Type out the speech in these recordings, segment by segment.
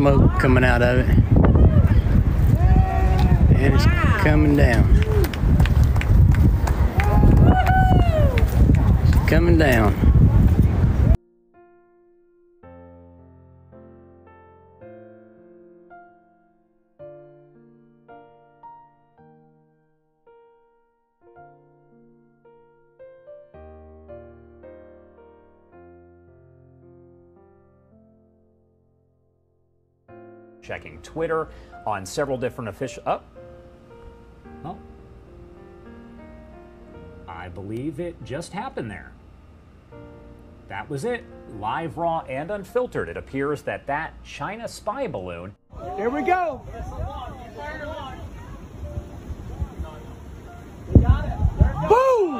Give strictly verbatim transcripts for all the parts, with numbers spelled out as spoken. smoke coming out of it. And it's coming down. It's coming down. Checking Twitter on several different official. Oh, well, I believe it just happened there. That was it, live, raw, and unfiltered. It appears that that China spy balloon. Here we go. Boom!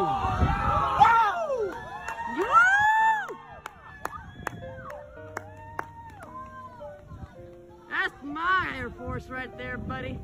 That's my Air Force right there, buddy.